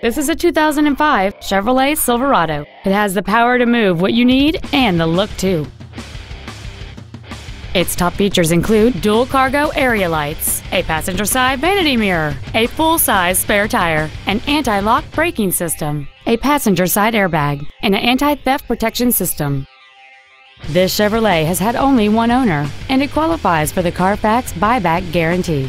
This is a 2005 Chevrolet Silverado. It has the power to move what you need and the look too. Its top features include dual cargo area lights, a passenger side vanity mirror, a full-size spare tire, an anti-lock braking system, a passenger side airbag, and an anti-theft protection system. This Chevrolet has had only one owner, and it qualifies for the Carfax buyback guarantee.